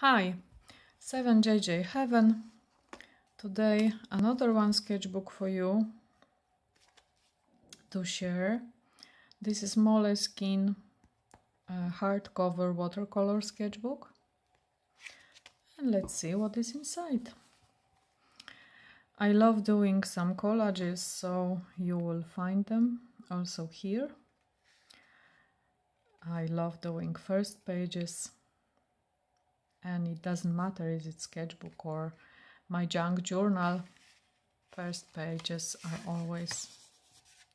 Hi, 7JJ Heaven. Today another one sketchbook for you to share. This is Moleskine hardcover watercolor sketchbook. And let's see what is inside. I love doing some collages, so you will find them also here. I love doing first pages. And it doesn't matter if it's sketchbook or my junk journal, first pages are always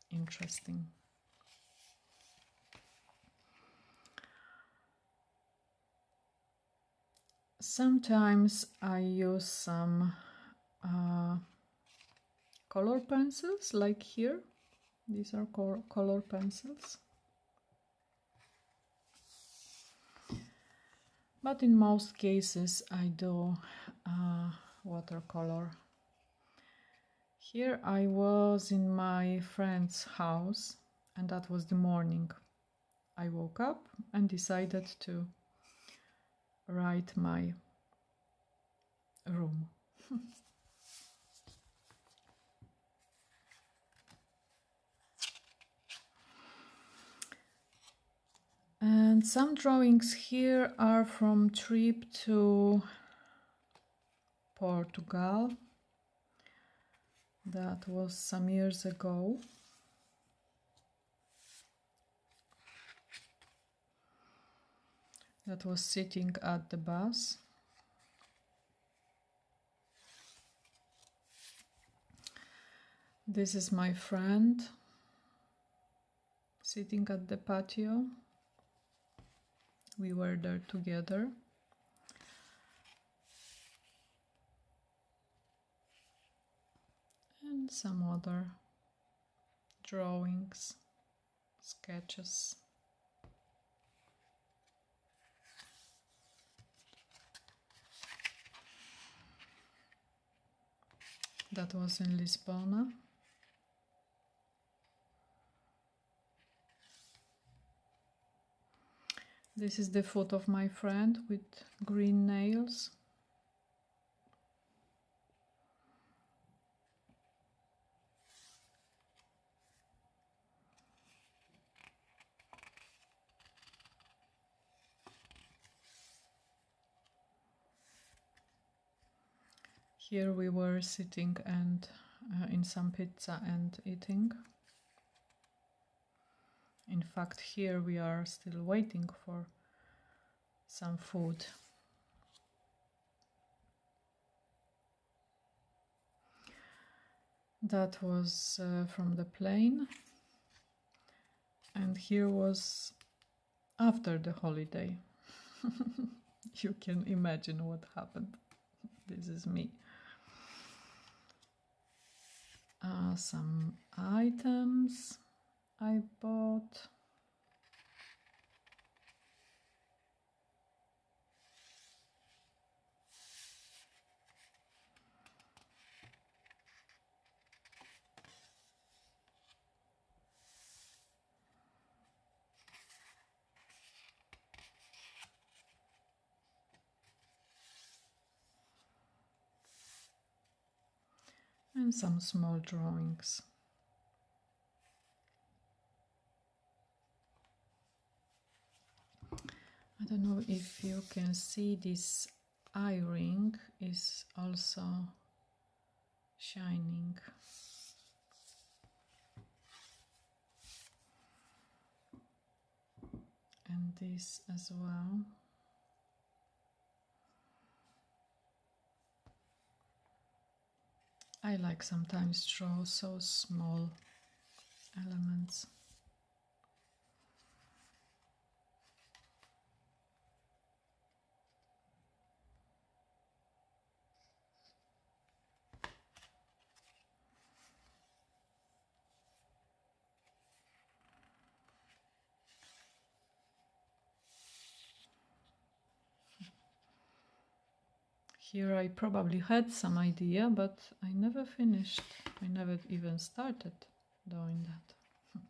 interesting. Sometimes I use some color pencils, like here. These are color pencils. But in most cases I do watercolor. Here I was in my friend's house, and that was the morning. I woke up and decided to write my room. And some drawings here are from trip to Portugal. That was some years ago. That was sitting at the bus. This is my friend sitting at the patio. We were there together. And some other drawings, sketches. That was in Lisbona. This is the foot of my friend with green nails. Here we were sitting and in some pizza and eating. In fact, here we are still waiting for some food. That was from the plane. And here was after the holiday. You can imagine what happened. This is me. Some items I bought. And some small drawings. I don't know if you can see this eye ring is also shining. And this as well. I like sometimes draw so small elements. Here I probably had some idea, but I never finished. I never even started doing that.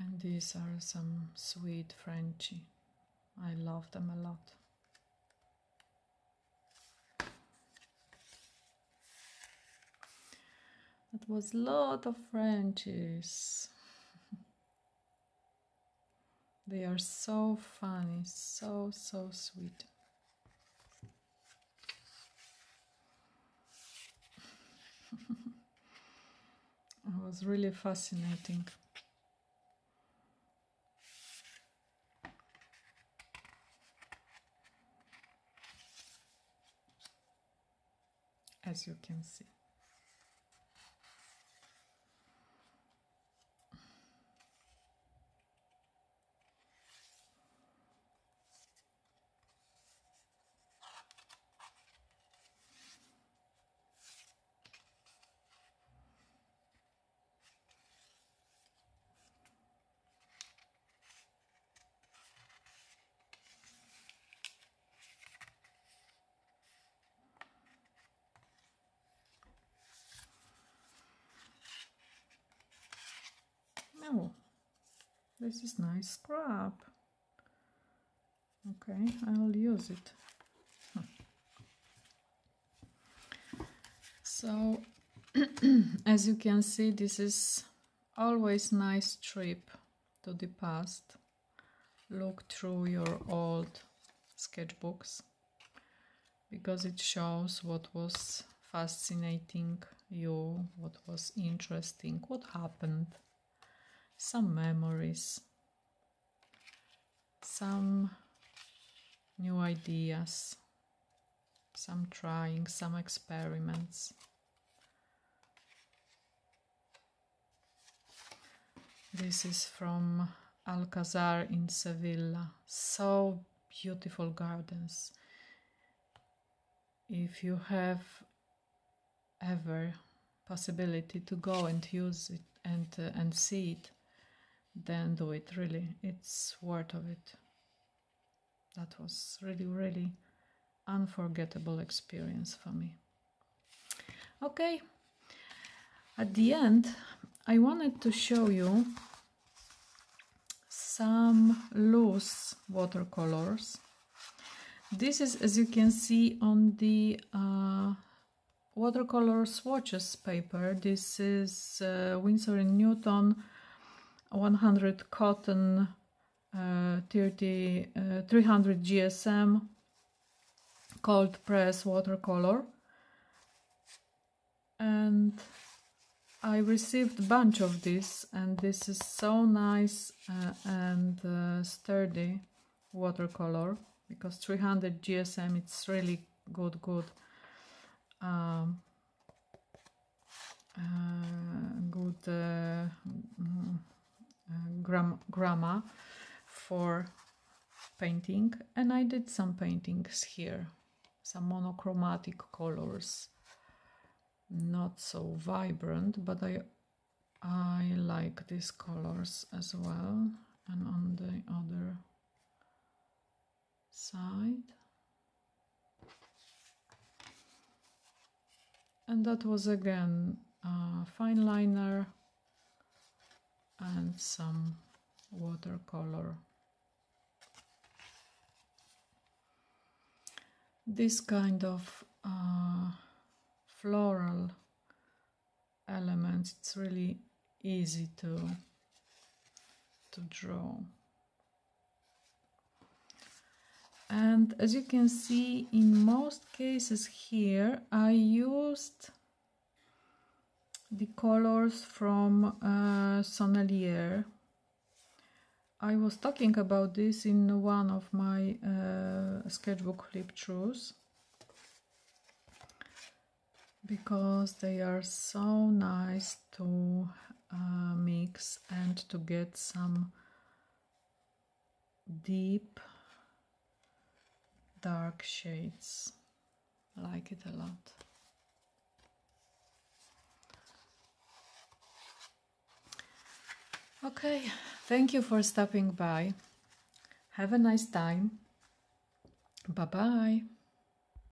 And these are some sweet Frenchy. I love them a lot. That was a lot of Frenchies. They are so funny, so sweet. It was really fascinating. As you can see. Oh, this is nice scrap. Okay, I'll use it. So, as you can see, this is always nice trip to the past. Look through your old sketchbooks, because it shows what was fascinating you, what was interesting, what happened. Some memories, some new ideas, some trying, some experiments. This is from Alcazar in Sevilla. So beautiful gardens. If you have ever possibility to go and use it and see it, then do it, really. It's worth of it. That was really unforgettable experience for me. Okay, at the end I wanted to show you some loose watercolors. This is, as you can see, on the watercolor swatches paper. This is Winsor and Newton 100 cotton, 300 GSM cold press watercolor, and I received a bunch of this, and this is so nice and sturdy watercolor, because 300 GSM it's really good grammar for painting. And I did some paintings here, some monochromatic colors, not so vibrant, but I like these colors as well. And on the other side, and that was again fine liner and some watercolor. This kind of floral elements, it's really easy to draw. And as you can see, in most cases here I used the colors from Sennelier. I was talking about this in one of my sketchbook flip-throughs, because they are so nice to mix and to get some deep dark shades. I like it a lot. Okay, thank you for stopping by. Have a nice time. Bye-bye.